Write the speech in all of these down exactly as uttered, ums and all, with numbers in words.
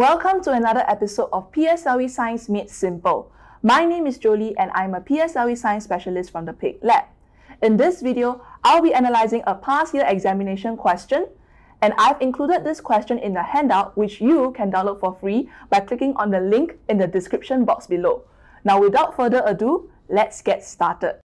Welcome to another episode of P S L E Science Made Simple. My name is Jolie and I'm a P S L E Science Specialist from the Pique Lab. In this video, I'll be analysing a past year examination question, and I've included this question in the handout which you can download for free by clicking on the link in the description box below. Now without further ado, let's get started.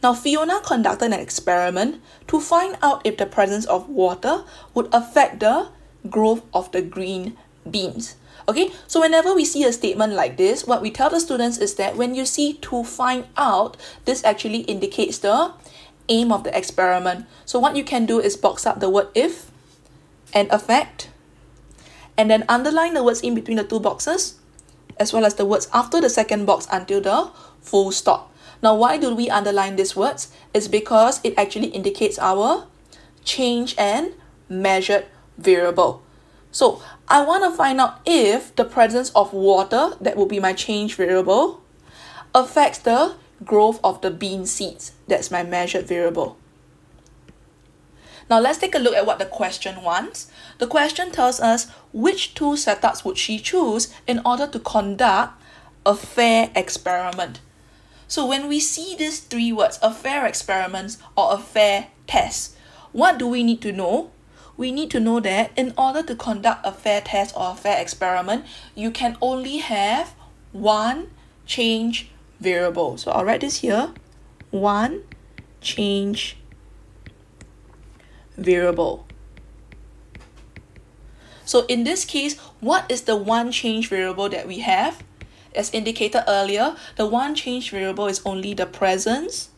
Now, Fiona conducted an experiment to find out if the presence of water would affect the growth of the green beans. Okay, so whenever we see a statement like this, what we tell the students is that when you see "to find out," this actually indicates the aim of the experiment. So what you can do is box up the word "if" and "affect," and then underline the words in between the two boxes, as well as the words after the second box until the full stop. Now, why do we underline these words? It's because it actually indicates our change and measured variable. So I want to find out if the presence of water, that will be my change variable, affects the growth of the bean seeds. That's my measured variable. Now let's take a look at what the question wants. The question tells us which two setups would she choose in order to conduct a fair experiment. So when we see these three words, a fair experiment or a fair test, what do we need to know? We need to know that in order to conduct a fair test or a fair experiment, you can only have one change variable. So I'll write this here, one change variable. So in this case, what is the one change variable that we have? As indicated earlier, the one change variable is only the presence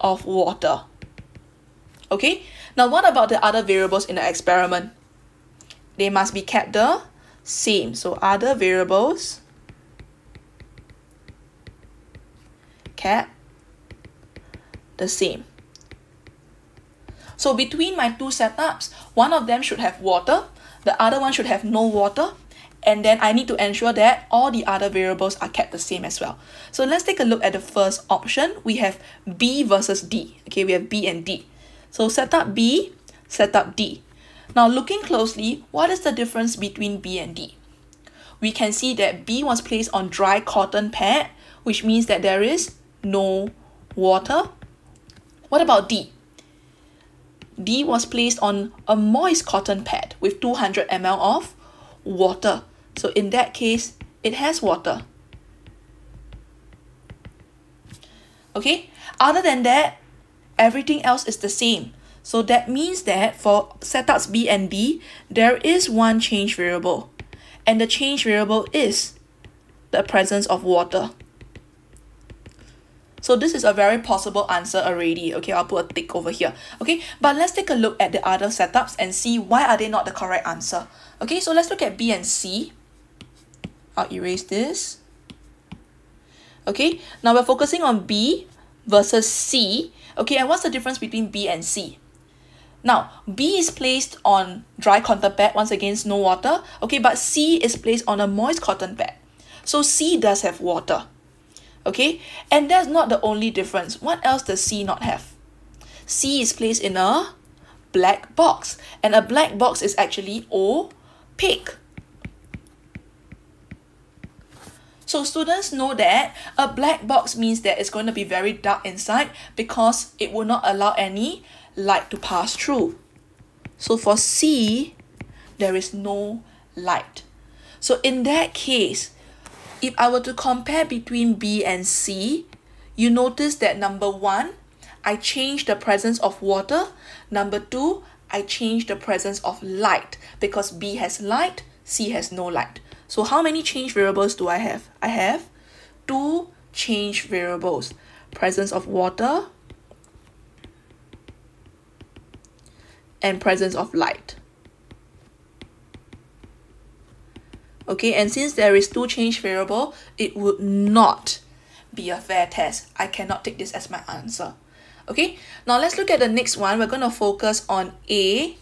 of water. Okay, now what about the other variables in the experiment? They must be kept the same. So other variables kept the same. So between my two setups, one of them should have water, the other one should have no water, and then I need to ensure that all the other variables are kept the same as well. So let's take a look at the first option. We have B versus D. Okay, we have B and D. So setup B, setup D. Now looking closely, what is the difference between B and D? We can see that B was placed on dry cotton pad, which means that there is no water. What about D? D was placed on a moist cotton pad with two hundred milliliters of water. So in that case, it has water. Okay, other than that, everything else is the same. So that means that for setups B and D, there is one change variable, and the change variable is the presence of water. So this is a very possible answer already. Okay, I'll put a tick over here. Okay, but let's take a look at the other setups and see why are they not the correct answer. Okay, so let's look at B and C. I'll erase this. Okay, now we're focusing on B versus C. Okay, and what's the difference between B and C? Now, B is placed on dry cotton pad, once again, no water. Okay, but C is placed on a moist cotton pad. So C does have water. Okay, and that's not the only difference. What else does C not have? C is placed in a black box, and a black box is actually opaque. So students know that a black box means that it's going to be very dark inside because it will not allow any light to pass through. So for C, there is no light. So in that case, if I were to compare between B and C, you notice that number one, I changed the presence of water. Number two, I changed the presence of light because B has light, C has no light. So how many change variables do I have? I have two change variables, presence of water and presence of light. Okay, and since there is two change variable, it would not be a fair test. I cannot take this as my answer. Okay, now let's look at the next one. We're going to focus on A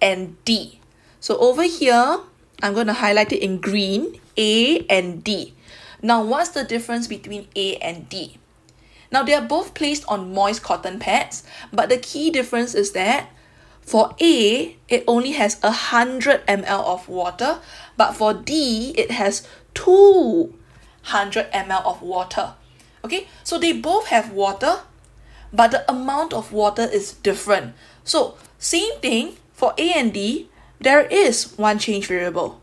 and D. So over here, I'm going to highlight it in green, A and D. Now, what's the difference between A and D? Now, they are both placed on moist cotton pads, but the key difference is that For A, it only has one hundred milliliters of water, but for D, it has two hundred milliliters of water. Okay, so they both have water, but the amount of water is different. So same thing for A and D, there is one change variable.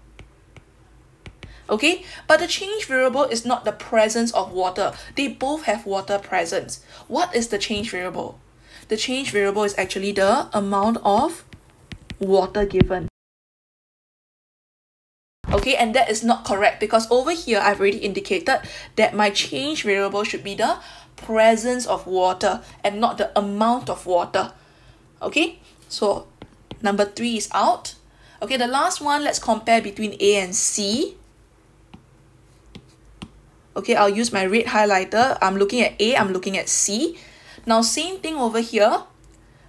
Okay, but the change variable is not the presence of water. They both have water presence. What is the change variable? The change variable is actually the amount of water given. Okay, and that is not correct because over here I've already indicated that my change variable should be the presence of water and not the amount of water. Okay, so number three is out. Okay, the last one, let's compare between A and C. Okay, I'll use my red highlighter. I'm looking at A, I'm looking at C. Now, same thing over here.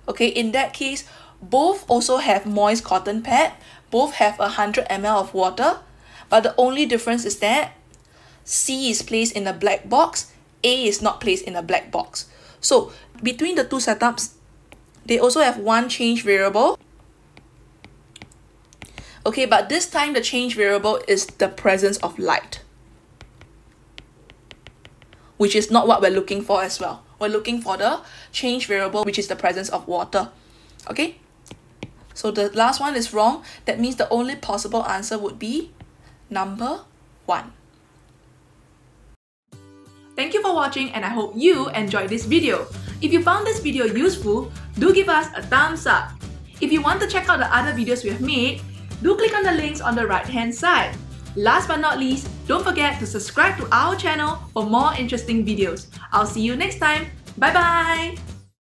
Okay, in that case, both also have moist cotton pad. Both have one hundred milliliters of water. But the only difference is that C is placed in a black box. A is not placed in a black box. So, between the two setups, they also have one change variable. Okay, but this time the change variable is the presence of light, which is not what we're looking for as well. We're looking for the change variable, which is the presence of water. Okay, so the last one is wrong. That means the only possible answer would be number one. Thank you for watching and I hope you enjoyed this video. If you found this video useful, do give us a thumbs up. If you want to check out the other videos we have made, do click on the links on the right hand side. Last but not least, don't forget to subscribe to our channel for more interesting videos. I'll see you next time. Bye bye!